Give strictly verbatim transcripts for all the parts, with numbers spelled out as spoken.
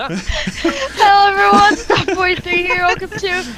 Hello everyone, Snapple forty-three here, welcome to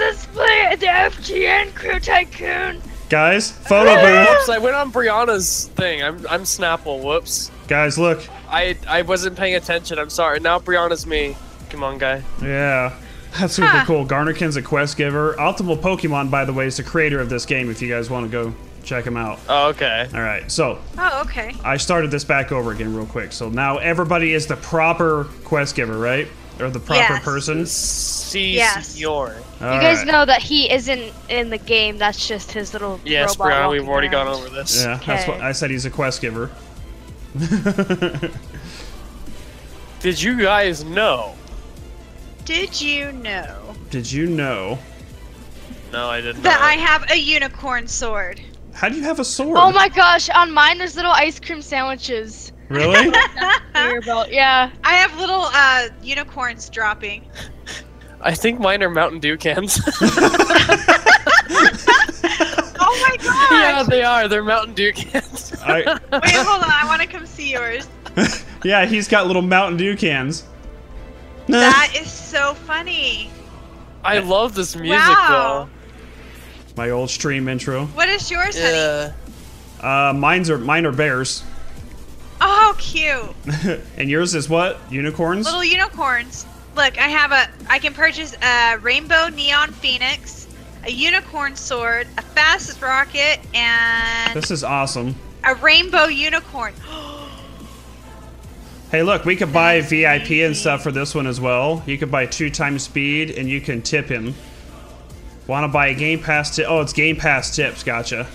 Let's Play the F G N Crew Tycoon! Guys, photo booth! Whoops, I went on Brianna's thing, I'm, I'm Snapple, whoops. Guys, look. I, I wasn't paying attention, I'm sorry, now Brianna's me. Come on, guy. Yeah. That's super ah. cool. Garnerkin's a quest giver. Optimal Pokemon, by the way, is the creator of this game if you guys want to go check him out. Oh, okay. All right, so. Oh, okay. I started this back over again real quick. So now everybody is the proper quest giver, right? Or the proper yes. person? Si, yes. Senor. You right. guys know that he isn't in the game. That's just his little yes, robot. Yes, Brianna, we've already around. gone over this. Yeah, okay. That's what I said, he's a quest giver. Did you guys know? Did you know? Did you know? No, I didn't know. That I have a unicorn sword. How do you have a sword? Oh my gosh, on mine there's little ice cream sandwiches. Really? Yeah. I have little uh, unicorns dropping. I think mine are Mountain Dew cans. Oh my gosh! Yeah, they are. They're Mountain Dew cans. I... Wait, hold on. I want to come see yours. Yeah, he's got little Mountain Dew cans. That is so funny. I love this music, wow. though. My old stream intro. What is yours, yeah. honey? Uh, mine's are mine are bears. Oh, cute. And yours is what? Unicorns? Little unicorns. Look, I have a. I can purchase a rainbow neon phoenix, a unicorn sword, a fastest rocket, and. This is awesome. A rainbow unicorn. Hey, look, we could buy V I P and stuff for this one as well. You could buy two times speed, and you can tip him. Want to buy a Game Pass tip? Oh, it's Game Pass tips. Gotcha.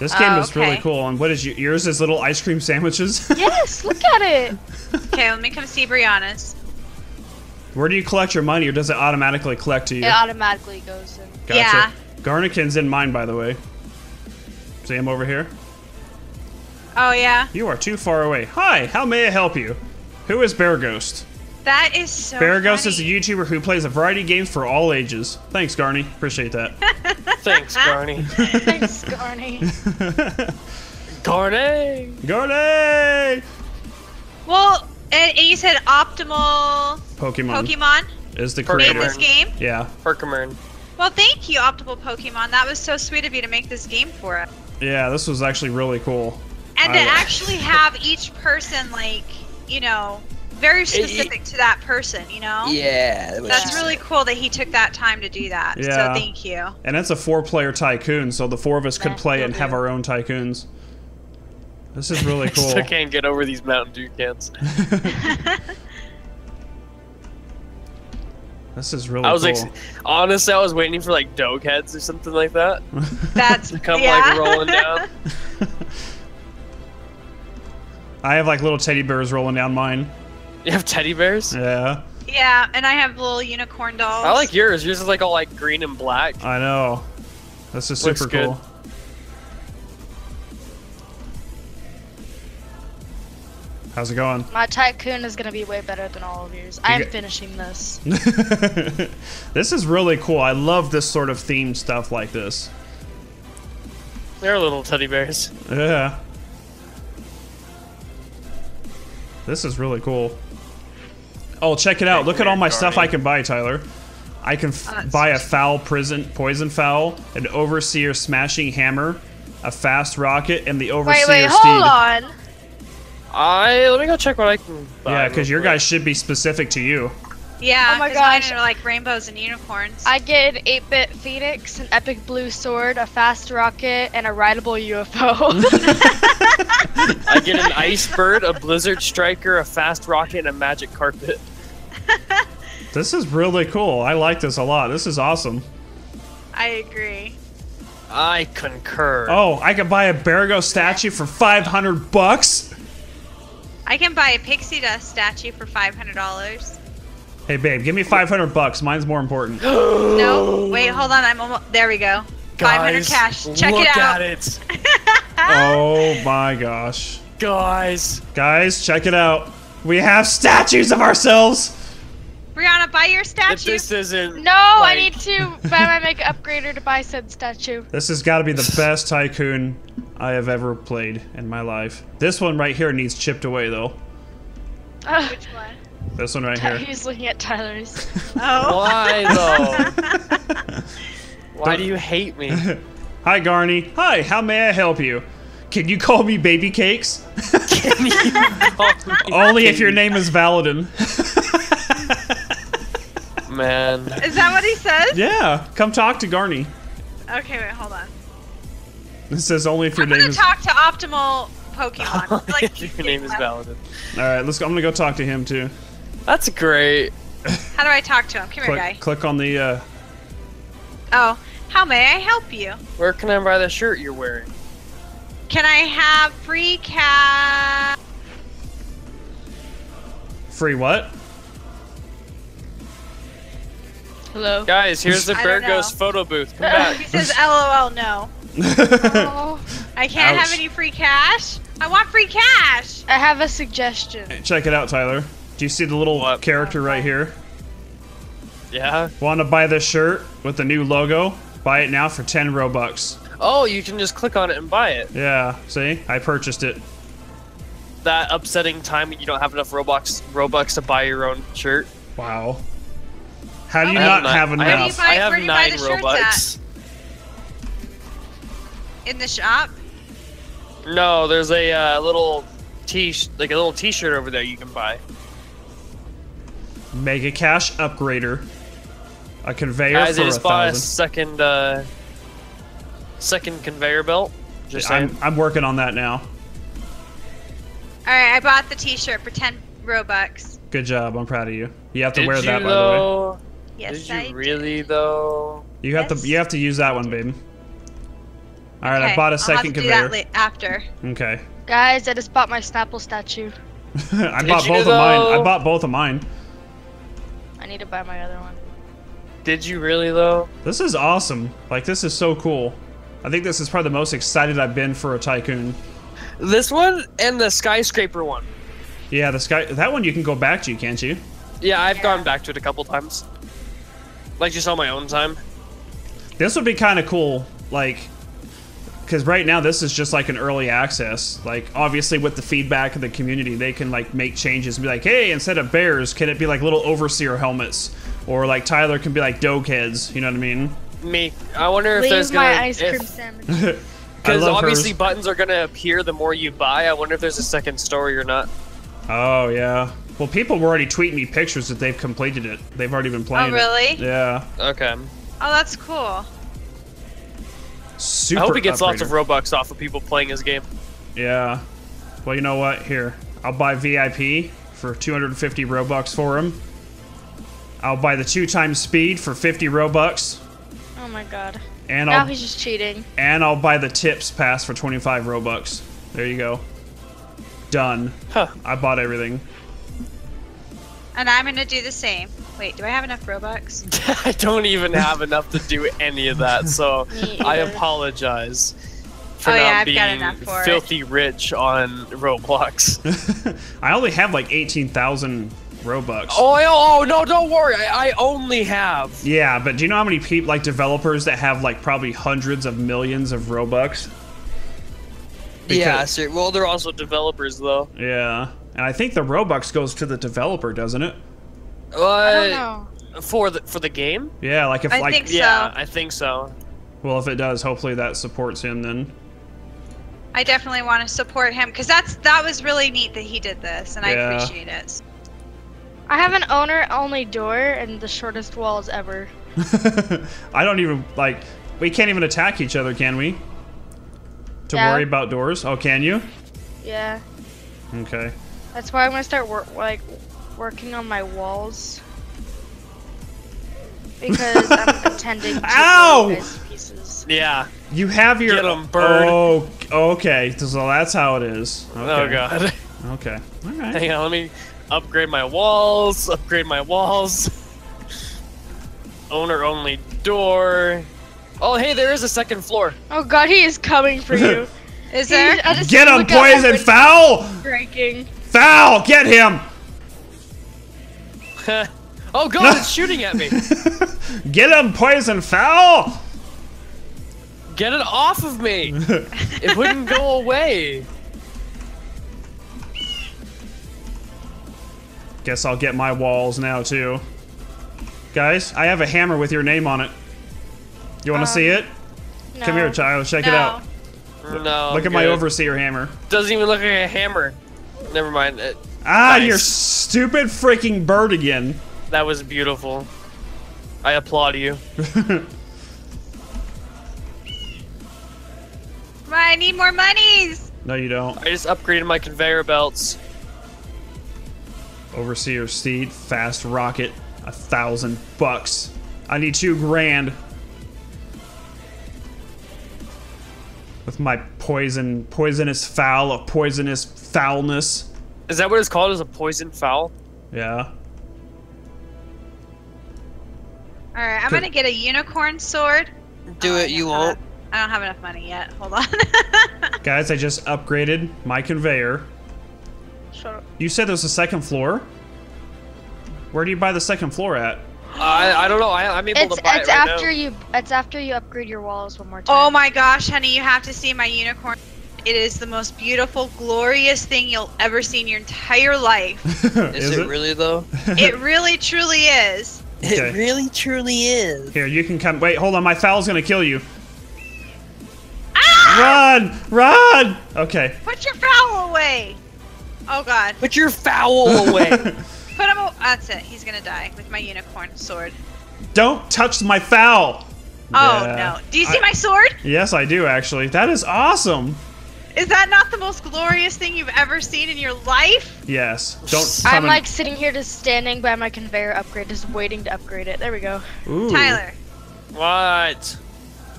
This game oh, okay. is really cool. And what is your, yours? Is little ice cream sandwiches? Yes, look at it. Okay, let me come see Brianna's. Where do you collect your money, or does it automatically collect to you? It automatically goes in. Gotcha. Yeah. Garnikin's in mine, by the way. See him over here? Oh, yeah? You are too far away. Hi, how may I help you? Who is BereghostGames? That is so BereghostGames is a YouTuber who plays a variety of games for all ages. Thanks, Garny. Appreciate that. Thanks, Garny. Thanks, Garny. Garny! Garny! Well, and you said Optimal... Pokemon. Pokemon? Is the creator. Made this game? Yeah. Perkamern. Well, thank you, Optimal Pokemon. That was so sweet of you to make this game for us. Yeah, this was actually really cool. And to actually have each person, like, you know, very specific it, it, to that person, you know? Yeah. That's really cool that he took that time to do that. Yeah. So thank you. And it's a four-player tycoon, so the four of us could play and have our own tycoons. This is really cool. I still can't get over these Mountain Dew cans. This is really I was cool. Like, honestly, I was waiting for, like, dog heads or something like that. That's, to come, yeah. like, rolling down. I have like little teddy bears rolling down mine. You have teddy bears? Yeah. Yeah, and I have little unicorn dolls. I like yours. Yours is like all like green and black. I know. This is super cool. How's it going? My tycoon is gonna be way better than all of yours. I'm finishing this. This is really cool. I love this sort of themed stuff like this. They're little teddy bears. Yeah. This is really cool. Oh, check it out. Look at all my stuff I can buy, Tyler. I can f buy a foul prison, poison foul, an overseer smashing hammer, a fast rocket, and the overseer wait, wait, steed. Hold on. I let me go check what I can buy. Yeah, because your guys should be specific to you. Yeah, oh my gosh, mine are like rainbows and unicorns. I get an eight-bit phoenix, an epic blue sword, a fast rocket, and a rideable U F O. I get an ice bird, a blizzard striker, a fast rocket, and a magic carpet. This is really cool. I like this a lot. This is awesome. I agree. I concur. Oh, I can buy a Bereghostgame statue for five hundred bucks. I can buy a pixie dust statue for five hundred dollars. Hey babe, give me five hundred bucks. Mine's more important. No, wait, hold on. I'm almost there. We go. Guys, five hundred cash. Check look it out. At it. Oh my gosh. Guys, guys, check it out. We have statues of ourselves. Brianna, buy your statue. If this isn't. No, like... I need to buy my makeup upgrader to buy said statue. This has got to be the best tycoon I have ever played in my life. This one right here needs chipped away though. Uh, Which one? This one right Ty here. He's looking at Tyler's. Oh. Why though? Why Don't... do you hate me? Hi, Garny. Hi, how may I help you? Can you call me Baby Cakes? Can you call me Only baby? If your name is Valadin. Man. Is that what he says? Yeah. Come talk to Garny. Okay, wait, hold on. It says only if your I'm name gonna is. I'm going to talk to Optimal Pokemon. Like, if your name is Valadin. All right, let's go. I'm going to go talk to him too. That's great. How do I talk to him? Come click, here, guy. Click on the. Uh... Oh, how may I help you? Where can I buy the shirt you're wearing? Can I have free cat? Free what? Hello. Guys, here's the BereghostGames photo booth. Come back. He says, "L O L, no." Oh, I can't Ouch. have any free cash. I want free cash. I have a suggestion. Hey, check it out, Tyler. Do you see the little what? character right here? Yeah. Want to buy this shirt with the new logo? Buy it now for ten Robux. Oh, you can just click on it and buy it. Yeah. See, I purchased it. That upsetting time when you don't have enough Robux Robux to buy your own shirt. Wow. How do you oh, not have, have enough? Where do you buy, I have where do you nine buy the Robux. In the shop? No, there's a uh, little t like a little T-shirt over there you can buy. Mega cash upgrader, a conveyor Guys, for I just a bought thousand. A second, uh, second conveyor belt. Just I'm, saying. I'm working on that now. All right, I bought the T-shirt for ten Robux. Good job, I'm proud of you. You have to did wear that, you, by though? the way. Yes, did you I really did. though? You have yes. to you have to use that one, baby. All right, okay. I bought a second I'll have to conveyor. Do that after. Okay. Guys, I just bought my Snapple statue. I did bought both of mine. I bought both of mine. I need to buy my other one. Did you really though? This is awesome. Like this is so cool. I think this is probably the most excited I've been for a tycoon. This one and the skyscraper one. Yeah, the sky that one you can go back to, can't you? Yeah, I've yeah. gone back to it a couple times. Like just on my own time. This would be kind of cool, like, because right now this is just like an early access. Like obviously with the feedback of the community, they can like make changes and be like, hey, instead of bears, can it be like little overseer helmets? Or like Tyler can be like dog heads, you know what I mean? Me, I wonder if Leave there's gonna- Leave my ice cream if, sandwich. Because obviously hers. buttons are gonna appear the more you buy. I wonder if there's a second story or not. Oh yeah. Well, people were already tweeting me pictures that they've completed it. They've already been playing it. Oh, really? It. Yeah. Okay. Oh, that's cool. Super I hope he gets upgrader. lots of Robux off of people playing his game. Yeah. Well, you know what? Here, I'll buy V I P for two hundred fifty Robux for him. I'll buy the two times speed for fifty Robux. Oh my god. And now I'll, he's just cheating. And I'll buy the tips pass for twenty-five Robux. There you go. Done. Huh. I bought everything. And I'm gonna do the same. Wait, do I have enough Robux? I don't even have enough to do any of that, so I apologize for oh, not yeah, being filthy it. rich on Roblox. I only have like eighteen thousand Robux. Oh, oh, oh, no, don't worry. I, I only have. Yeah, but do you know how many people, like developers that have like probably hundreds of millions of Robux? Because, yeah, sure. Well, they're also developers though. Yeah. And I think the Robux goes to the developer, doesn't it? Uh, I don't know. For the for the game? Yeah, like if I like think so. Yeah, I think so. Well, if it does, hopefully that supports him then. I definitely want to support him because that's that was really neat that he did this, and yeah. I appreciate it. I have an owner-only door and the shortest walls ever. I don't even like. We can't even attack each other, can we? To yeah. worry about doors? Oh, can you? Yeah. Okay. That's why I'm gonna start work, like working on my walls because I'm attending to Ow! These pieces. Yeah, you have your Get 'em, bird. Oh, okay. So that's how it is. Okay. Oh god. Okay. All right. Hang on. Let me upgrade my walls. Upgrade my walls. Owner only door. Oh hey, there is a second floor. Oh god, he is coming for you. Is there? Just Get him, poison foul! Breaking. Foul! Get him! Oh god, no. It's shooting at me! Get him, poison foul! Get it off of me! It wouldn't go away. Guess I'll get my walls now, too. Guys, I have a hammer with your name on it. You want to um, see it? No. Come here, child. Check no. it out. No. Look I'm at good. my overseer hammer. Doesn't even look like a hammer. Never mind. It, ah, nice. Your stupid freaking bird again. That was beautiful. I applaud you. I need more monies. No, you don't. I just upgraded my conveyor belts. Overseer Steed, fast rocket, a thousand bucks. I need two grand. With my poison, poisonous fowl, a poisonous foulness. Is that what it's called? Is a poison fowl? Yeah. All right, I'm Could. gonna get a unicorn sword. Do oh, it, you won't. I don't have enough money yet. Hold on. Guys, I just upgraded my conveyor. Shut up. You said there's a second floor? Where do you buy the second floor at? Uh, I I don't know. I, I'm able it's, to buy it's it right after now. You, it's after you upgrade your walls one more time. Oh my gosh, honey, you have to see my unicorn. It is the most beautiful, glorious thing you'll ever see in your entire life. is, is it, it really though? It really, truly is. Okay. It really, truly is. Here, you can come. Wait, hold on. My fowl's gonna kill you. Run! Run! Okay. Put your fowl away! Oh god. Put your fowl away! Put him away. That's it. He's gonna die with my unicorn sword. Don't touch my fowl! Oh yeah. no. Do you see I, my sword? Yes, I do actually. That is awesome! Is that not the most glorious thing you've ever seen in your life? Yes. Don't. I'm and... like sitting here just standing by my conveyor upgrade, just waiting to upgrade it. There we go. Ooh. Tyler. What?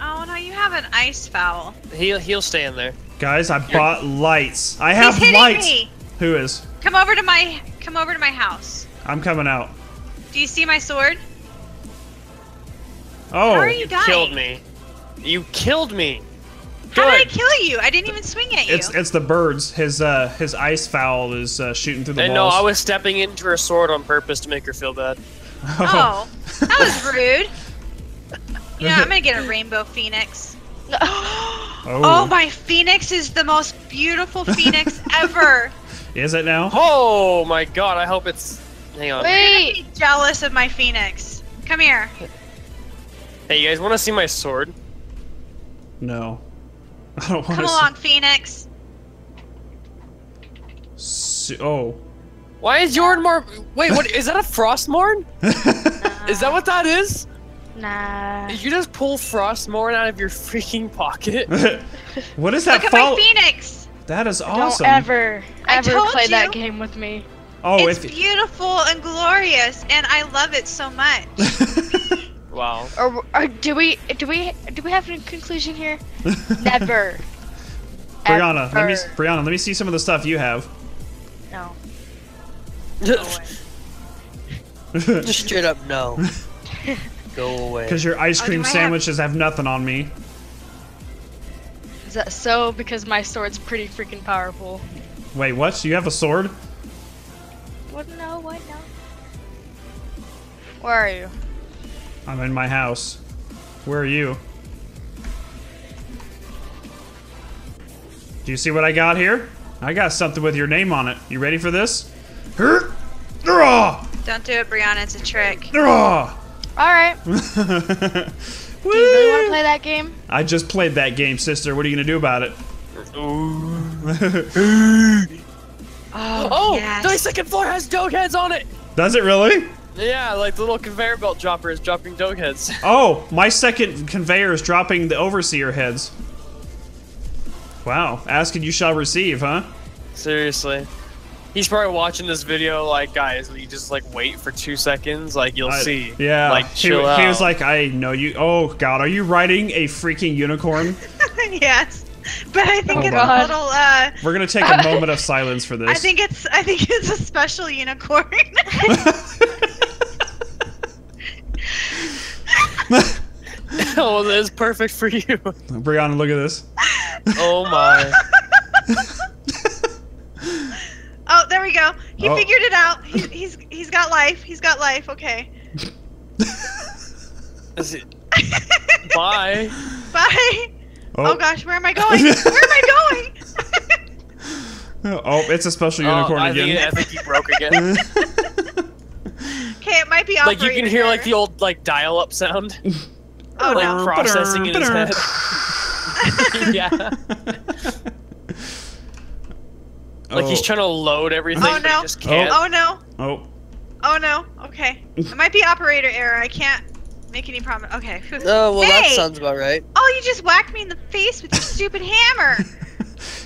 Oh no, you have an ice fowl. He'll he'll stay in there. Guys, I bought lights. I have He's lights. Me. Who is? Come over to my come over to my house. I'm coming out. Do you see my sword? Oh, How are you, you dying? killed me. You killed me. Good. How did I kill you? I didn't even swing at you. It's it's the birds. His uh his ice fowl is uh, shooting through the and walls. No, I was stepping into her sword on purpose to make her feel bad. Oh, oh that was rude. You know, I'm gonna get a rainbow phoenix. oh. oh, my phoenix is the most beautiful phoenix ever. Is it now? Oh my god, I hope it's. Hang on. Wait. You're gonna be jealous of my phoenix. Come here. Hey, you guys want to see my sword? No. I don't want to. Come along, see... phoenix. So oh. Why is Jordan more? Wait, what is that? A Frostmourne? uh... Is that what that is? Nah. Did you just pull Frostmourne out of your freaking pocket? What is that? Look at my phoenix! That is awesome. Don't ever, ever play you. that game with me. Oh, it's if... beautiful and glorious, and I love it so much. Wow. Or, or do we? Do we? Do we have a conclusion here? Never. Brianna, ever. let me. Brianna, let me see some of the stuff you have. No. No way. Just straight up no. Go away. Because your ice cream oh, sandwiches have... have nothing on me. Is that so? Because my sword's pretty freaking powerful. Wait, what? You have a sword? What? No, what? No. Where are you? I'm in my house. Where are you? Do you see what I got here? I got something with your name on it. You ready for this? Don't do it, Brianna. It's a trick. All right. Do you really want to play that game? I just played that game, sister. What are you gonna do about it? oh, oh yes. The second floor has dog heads on it. Does it really? Yeah, like the little conveyor belt dropper is dropping dog heads. Oh, my second conveyor is dropping the overseer heads. Wow, ask and you shall receive, huh? Seriously. He's probably watching this video like, guys, you just like wait for two seconds, like you'll I, see. Yeah, like, chill he, out. He was like, I know you. Oh god, are you riding a freaking unicorn? Yes, but I think oh, it's god. a little. Uh, We're gonna take a moment of silence for this. I think it's. I think it's a special unicorn. Oh, that is perfect for you, Brianna. Look at this. Oh my. Oh, there we go. He oh. figured it out. He, he's he's got life. He's got life. Okay. Is it? Bye. Bye. Oh. Oh gosh, where am I going? Where am I going? Oh, it's a special unicorn oh, I again. Think, I think he broke again. Like you can hear there. like the old like dial-up sound. Oh, like no. processing ba-durr, in his ba-durr. head. Yeah. Like oh. he's trying to load everything. Oh no! But he just can't. Oh. oh no! Oh. Oh no! Okay, it might be operator error. I can't make any promise. Okay. Oh well, hey! That sounds about right. Oh, you just whacked me in the face with your stupid hammer.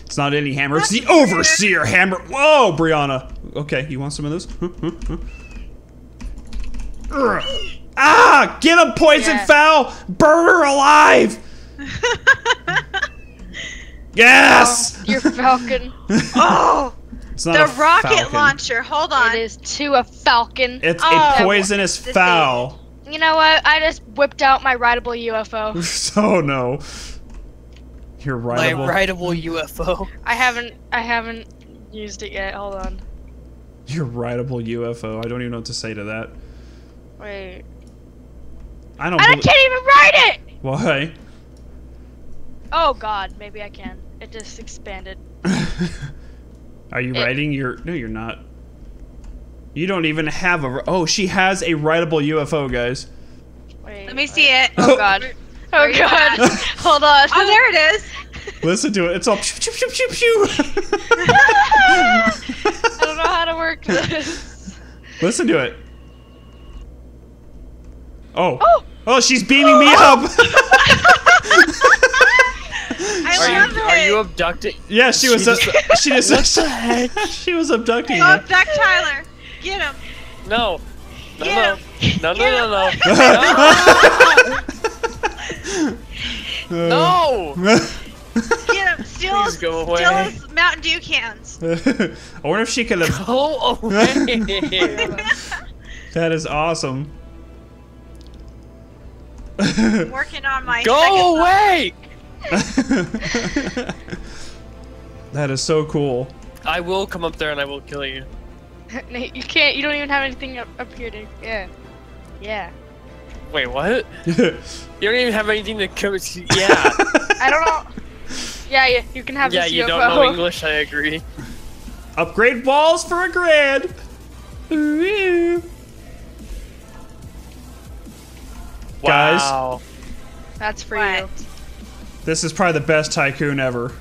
It's not any hammer. It's the overseer hammer. Whoa, Brianna. Okay, you want some of those? Ah! Get him, poison yeah. foul! Burn her alive! Yes! Oh, your falcon. Oh! It's not the a rocket falcon. launcher. Hold on. It is to a falcon. It's oh, a poisonous fowl. You know what? I just whipped out my rideable U F O. Oh no. Your rideable. My rideable U F O. I haven't. I haven't used it yet. Hold on. Your rideable U F O. I don't even know what to say to that. Wait. I don't. I can't even ride it. Why? Oh God, maybe I can. It just expanded. Are you it, riding your? No, you're not. You don't even have a. Oh, she has a rideable U F O, guys. Wait, let me wait. see it. Oh God. Oh God. Hold on. Oh, there it is. Listen to it. It's all. Pew, pew, pew, pew. I don't know how to work this. Listen to it. Oh. Oh, oh she's beaming oh. me up. I love it. Are you abducted? Yeah, she was. She just. She, just, what the heck? She was abducting you. Abduct Tyler. Get him. No. No. Get him. No. No. Get no. No. No. No. No. Get him. Steal his, go away. Steal his Mountain Dew cans. I wonder if she could have. Go away. That is awesome. I'm working on my. Go away. That is so cool. I will come up there and I will kill you. You can't. You don't even have anything up, up here to. Yeah. Yeah. Wait, what? You don't even have anything to come. Yeah. I don't know. Yeah, yeah. You can have. Yeah, this you don't know English. I agree. Upgrade walls for a grand. Ooh. Wow. Guys. That's for what? you. This is probably the best tycoon ever.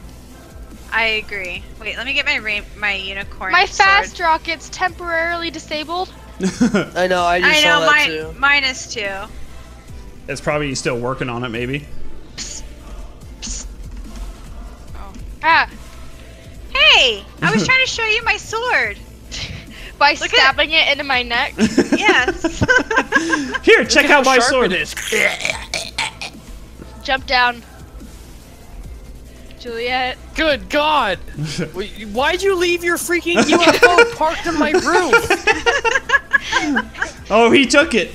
I agree. Wait, let me get my ra my unicorn. My fast sword. rocket's temporarily disabled. I know. I just I saw know, that mine, too. Minus two. It's probably still working on it, maybe. Psst, psst. Oh. Ah! Hey! I was trying to show you my sword. By Look stabbing it into my neck. Yes. Here, check Look out my sword. It is. Jump down. Juliet. Good God! Why'd you leave your freaking U F O parked in my room? Oh, he took it.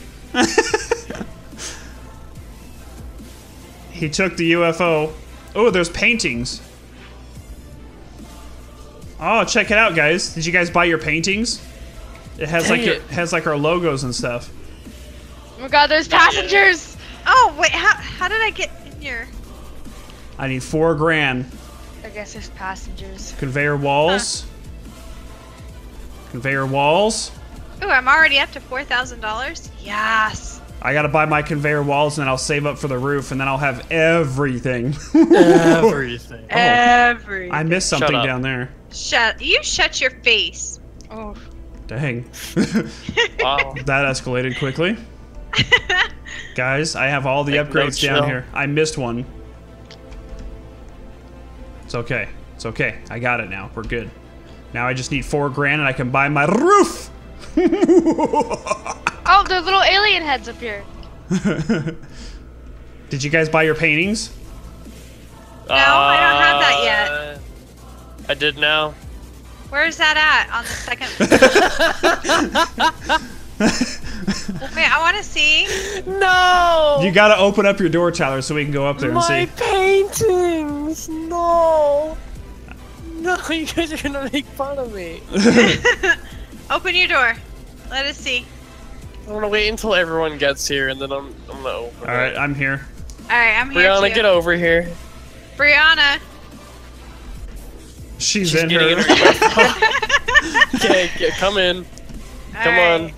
He took the U F O. Oh, there's paintings. Oh, check it out, guys. Did you guys buy your paintings? It has Dang like it. Your, it has like our logos and stuff. Oh my God, there's passengers! Oh wait, how how did I get in here? I need four grand. I guess there's passengers. Conveyor walls. Huh. Conveyor walls. Ooh, I'm already up to four thousand dollars. Yes. I gotta buy my conveyor walls and then I'll save up for the roof and then I'll have everything. Everything. Oh, everything. I missed something down there. Shut. You shut your face. Oh. Dang. Wow. That escalated quickly. Guys, I have all the like upgrades down here. I missed one. It's okay. It's okay. I got it now. We're good. Now I just need four grand and I can buy my roof! Oh, there's little alien heads up here. Did you guys buy your paintings? No, uh, I don't have that yet. I did now. Where's that at? On the second floor? Wait, I want to see. No! You gotta open up your door, Tyler, so we can go up there and my see. paintings! No! No, you guys are gonna make fun of me. Open your door. Let us see. I'm gonna wait until everyone gets here, and then I'm, I'm gonna open All it. Alright, I'm here. Alright, I'm here, Brianna, too. Get over here. Brianna! She's, She's in her. In her. Okay, come in. All come right. on.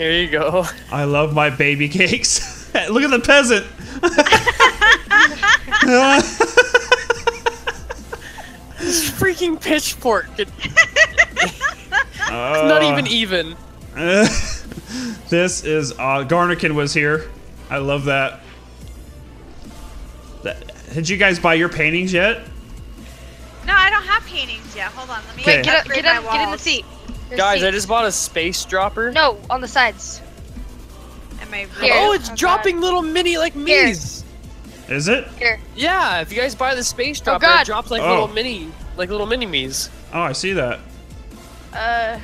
Here you go. I love my baby cakes. Look at the peasant. This freaking pitchfork. It's uh, not even even. Uh, this is uh, Garnikin was here. I love that. that. Did you guys buy your paintings yet? No, I don't have paintings yet. Hold on, let me Wait, get up, get, up, get in the seat. Your guys, seat. I just bought a space dropper. No, on the sides. Am I really oh, it's oh, dropping God. little mini like me's. Here. Is it? Here. Yeah, if you guys buy the space dropper, oh, it drops like oh. little mini, like little mini me's. Oh, I see that. Uh.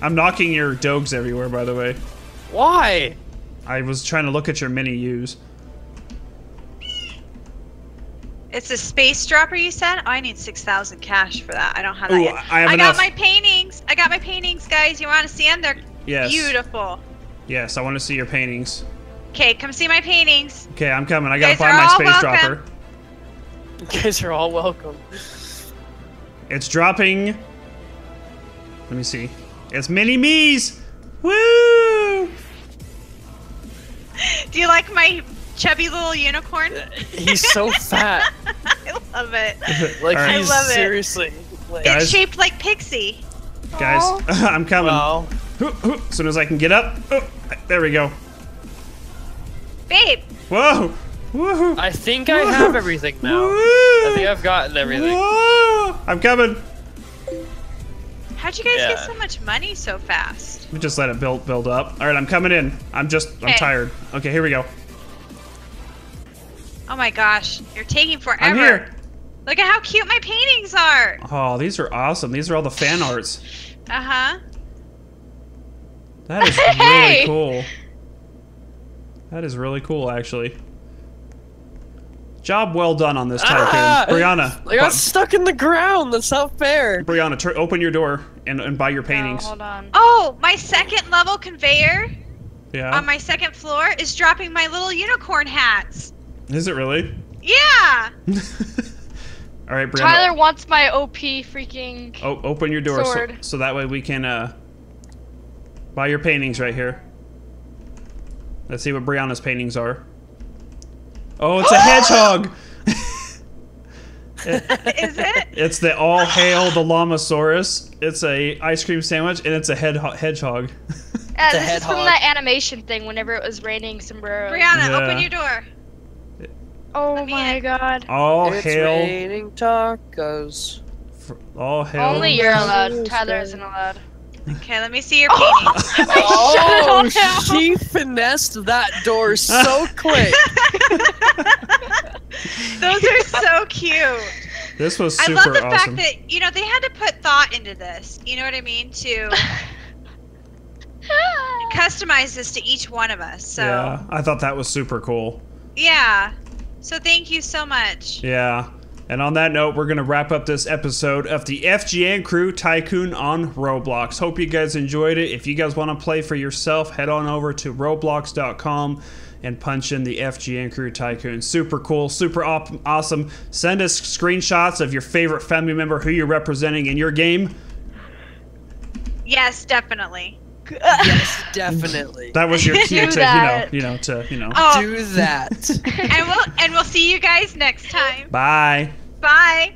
I'm knocking your dogs everywhere, by the way. Why? I was trying to look at your mini U's. It's a space dropper, you said? Oh, I need six thousand cash for that. I don't have that Ooh, yet. I, have I got my paintings. I got my paintings, guys. You want to see them? They're yes. beautiful. Yes, I want to see your paintings. Okay, come see my paintings. Okay, I'm coming. I got to find my space welcome. dropper. You guys are all welcome. It's dropping. Let me see. It's mini-me's. Woo! Do you like my... chubby little unicorn. He's so fat. I love it. Like right. he's I love it. Seriously. Like, it's guys, shaped like Pixie. Guys, I'm coming. Wow. Hoop, hoop. As soon as I can get up. Oh, there we go. Babe. Whoa. Woohoo. I think I Woohoo. have everything now. Woo. I think I've gotten everything. Whoa. I'm coming. How'd you guys yeah. get so much money so fast? We just let it build build up. All right, I'm coming in. I'm just okay. I'm tired. Okay, here we go. Oh my gosh, you're taking forever. I'm here. Look at how cute my paintings are. Oh, these are awesome. These are all the fan arts. Uh-huh. That is hey. really cool. That is really cool, actually. Job well done on this tycoon. Ah, Brianna. I got stuck in the ground. That's not fair. Brianna, tr open your door and, and buy your paintings. Oh, hold on. Oh, my second level conveyor yeah. on my second floor is dropping my little unicorn hats. Is it really? Yeah. All right, Brianna. Tyler wants my O P freaking. Oh, open your door so, so that way we can uh, buy your paintings right here. Let's see what Brianna's paintings are. Oh, it's a hedgehog. it, Is it? It's the all hail the llamasaurus. It's a ice cream sandwich and it's a head hedgehog. Yeah, this is from that animation thing. Whenever it was raining sombreros. Brianna, yeah. open your door. Oh my in. God! All it's hail! Raining tacos. For, all hail! Only you're allowed. Tyler isn't allowed. Okay, let me see your paintings. Oh, oh she finessed that door so quick. Those are so cute. This was super awesome. I love the awesome. fact that you know they had to put thought into this. You know what I mean? To customize this to each one of us. So yeah, I thought that was super cool. Yeah. So thank you so much. Yeah. And on that note, we're going to wrap up this episode of the F G N Crew Tycoon on Roblox. Hope you guys enjoyed it. If you guys want to play for yourself, head on over to roblox dot com and punch in the F G N Crew Tycoon. Super cool, super awesome. Send us screenshots of your favorite family member, who you're representing in your game. Yes, definitely. Yes, definitely. That was your cue to, that. you know, you know, to, you know. Oh. Do that. And we'll, and we'll see you guys next time. Bye. Bye.